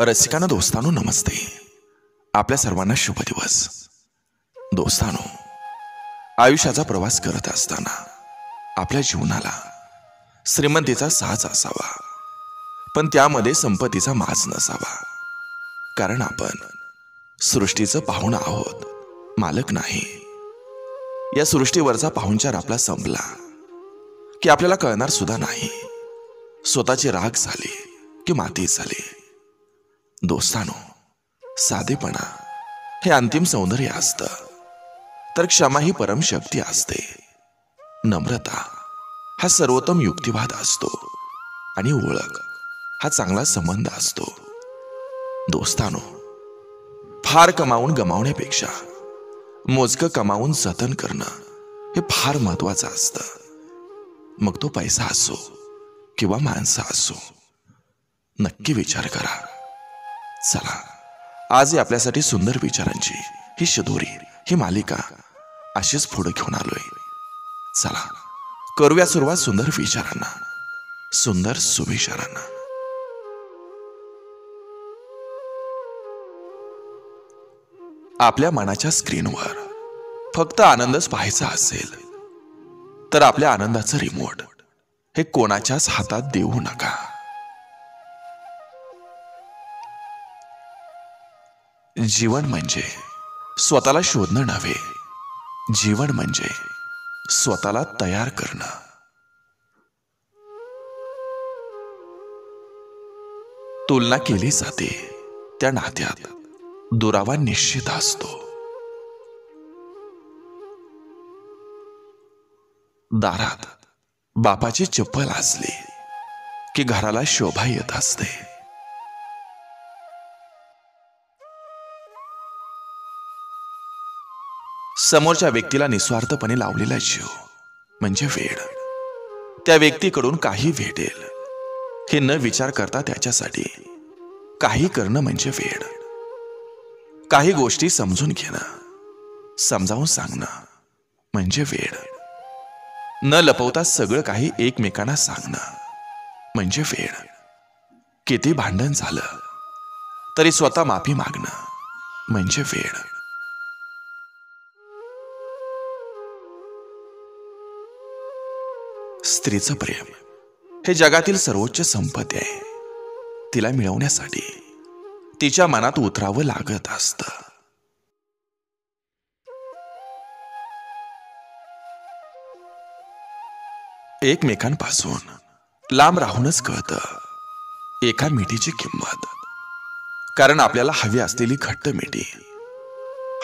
रसिकांना दोस्तांनो नमस्ते, आपल्या सर्वांना शुभ दिवस। दोस्तांनो, आयुष्याचा प्रवास करत असताना आपल्या जीवनाला श्रीमंतीचा साज असावा, पण त्यामध्ये संपत्तीचा माज नसावा, कारण आपण सृष्टीचं पाहुणा आहोत, मालक नाही। या सृष्टीवरचा पाहुणचार आपला संपला की आपल्याला कळणार सुद्धा नाही, स्वतःची राख झाली की माती झाली। दोस्तानो, साधेपणा हे अंतिम सौंदर्य असतं, तर क्षमा ही परम शक्ती असते, नम्रता हा सर्वोत्तम युक्तिवाद असतो आणि ओळख हा चांगला संबंध असतो। दोस्तानो, फार कमावून गमावण्यापेक्षा मोजकं कमावून जतन करणं हे फार महत्वाचं असतं, मग तो पैसा असो किंवा माणसा असो। नक्की विचार करा। चला, आज आपल्यासाठी सुंदर विचारांची ही शिदोरी, ही मालिका अशीच पुढे घेऊन आलोय। चला करूया सुरुवात सुंदर विचारांना, सुंदर सुविचारांना। आपल्या मनाच्या स्क्रीनवर फक्त आनंदच पाहायचा असेल तर आपल्या आनंदाचं रिमोट हे कोणाच्याच हातात देऊ नका। जीवन म्हणजे स्वतःला शोधणं नव्हे, जीवन म्हणजे स्वतःला तयार करणं। तुलना केली जाते त्या नात्यात दुरावा निश्चित असतो। दारात बापाची चप्पल असली की घराला शोभा येत असते। समोरच्या व्यक्तीला निस्वार्थपणे लावलेला जीव म्हणजे वेळ। त्या व्यक्तीकडून काही भेटेल हे न विचार करता त्याच्यासाठी काही करणं म्हणजे वेळ। काही गोष्टी समजून घेणं, समजावून सांगणं म्हणजे वेळ। न लपवता सगळं काही एकमेकांना सांगणं म्हणजे वेळ। किती भांडण झालं तरी स्वतः माफी मागणं म्हणजे वेळ। स्त्रीचं प्रेम हे जगातील सर्वोच्च संपत्ती आहे। तिला मिळवण्यासाठी तिच्या मनात उतरावं लागत असतं। एकमेकांपासून लांब राहूनच कळतं एका मिठीची किंमत, कारण आपल्याला हवी असलेली घट्ट मिठी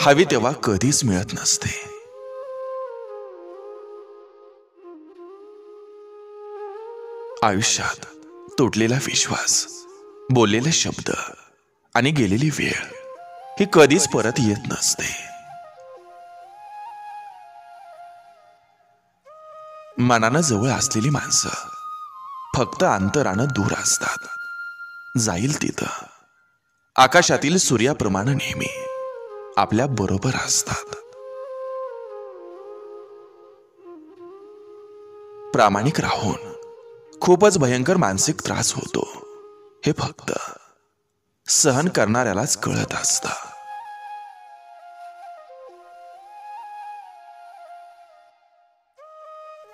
हवी तेव्हा कधीच मिळत नसते। आयुष्यात तुटलेला विश्वास, बोललेले शब्द आणि गेलेली वेळ ही कधीच परत येत नसते। मनानं जवळ असलेली माणसं फक्त अंतरानं दूर असतात। जाईल तिथं आकाशातील सूर्याप्रमाणे नेहमी आपल्या बरोबर असतात। प्रामाणिक राहून खूपच भयंकर मानसिक त्रास होतो हे फक्त सहन करणाऱ्यालाच कळत असतं।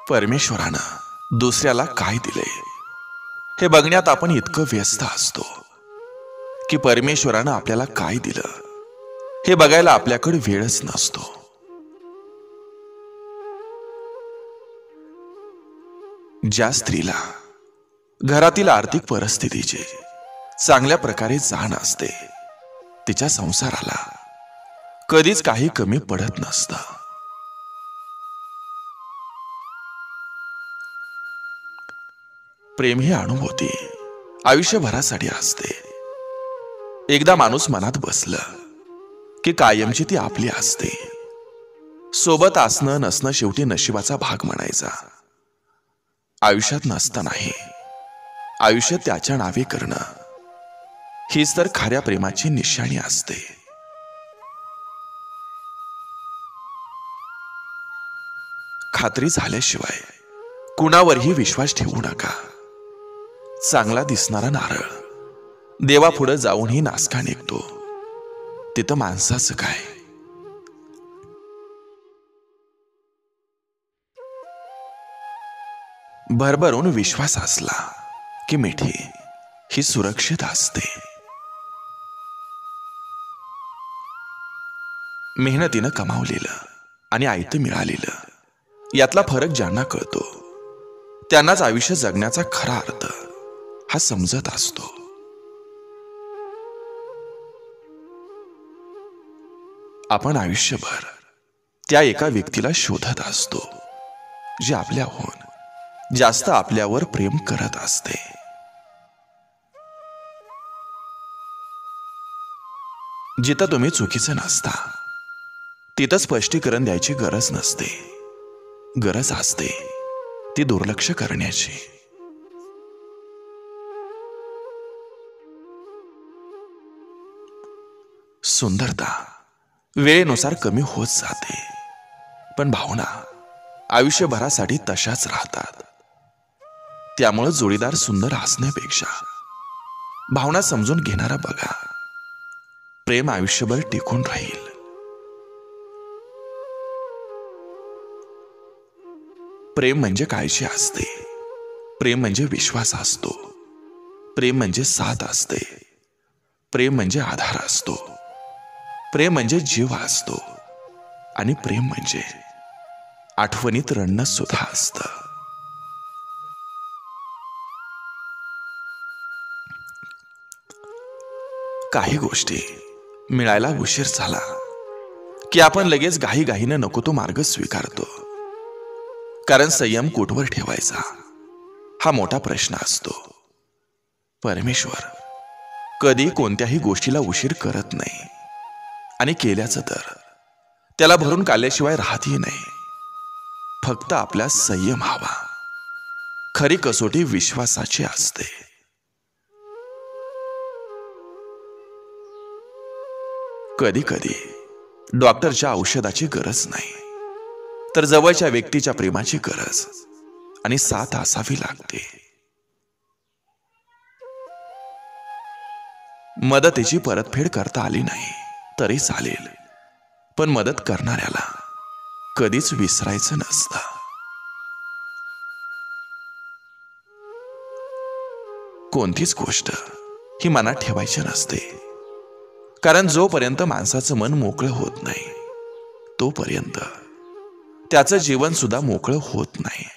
परमेश्वरानं दुसऱ्याला काय दिले हे बघण्यात आपण इतकं व्यस्त असतो की परमेश्वरानं आपल्याला काय दिलं हे बघायला आपल्याकडे वेळच नसतो। ज्या स्त्रीला घरातील आर्थिक परिस्थितीचे चांगल्या प्रकारे जाण असते तिच्या संसाराला कधीच काही कमी पडत नसतं। प्रेम ही अनुभूती आयुष्यभरासाठी असते। एकदा माणूस मनात बसलं की कायमची ती आपली असते। सोबत असणं नसणं शेवटी नशिबाचा भाग म्हणायचा। आयुष्यात नसतानाही आयुष्य त्याच्या नावे करणं हीच तर खऱ्या प्रेमाची निशाणी असते। खात्री झाल्याशिवाय कुणावरही विश्वास ठेवू नका। चांगला दिसणारा नारळ देवापुढे जाऊनही नासका निघतो, तिथं माणसाचं काय? भरभरून विश्वास असला की मिठी ही सुरक्षित असते. मेहनतीनं कमावलेलं आणि आयतं मिळालेलं यातला फरक ज्यांना कळतो त्यांनाच आयुष्य जगण्याचा खरा अर्थ हा समजत असतो. आपण आयुष्यभर त्या एका व्यक्तीला शोधत असतो जी आपल्याहून जास्त आपल्यावर प्रेम करत असते. जिथं तुम्ही चुकीचं नसता तिथं स्पष्टीकरण द्यायची गरज नसते, गरज असते ती दुर्लक्ष करण्याची. सुंदरता वेळेनुसार कमी होत जाते, पण भावना आयुष्यभरासाठी तशाच राहतात. त्यामुळे जोडीदार सुंदर असण्यापेक्षा भावना समजून घेणारा बघा, प्रेम आयुष्यभर टिकून राहील. प्रेम म्हणजे काळजी असते, प्रेम म्हणजे विश्वास असतो, प्रेम म्हणजे साथ असते, प्रेम म्हणजे आधार असतो, प्रेम म्हणजे जीव असतो, आणि प्रेम म्हणजे आठवणीत रडणं सुद्धा असतं. काही गोष्टी मिळायला उशीर झाला की आपण लगेच घाईघाईनं नको तो मार्ग स्वीकारतो, कारण संयम कुठवर ठेवायचा हा मोठा प्रश्न असतो. परमेश्वर कधी कोणत्याही गोष्टीला उशीर करत नाही, आणि केल्याचं तर त्याला भरून काढल्याशिवाय राहतही नाही. फक्त आपला संयम हवा. खरी कसोटी विश्वासाची असते. कधी कधी डॉक्टरच्या औषधाची गरज नाही, तर जवळच्या व्यक्तीच्या प्रेमाची गरज आणि साथ असावी लागते. मदतीची परतफेड करता आली नाही तरी चालेल, पण मदत करणाऱ्याला कधीच विसरायचं नसतं. कोणतीच गोष्ट ही मनात ठेवायची नसते, कारण जोपर्यंत माणसाचं मन मोकळं होत नाही तोपर्यंत त्याचं जीवन सुद्धा मोकळं होत नाही.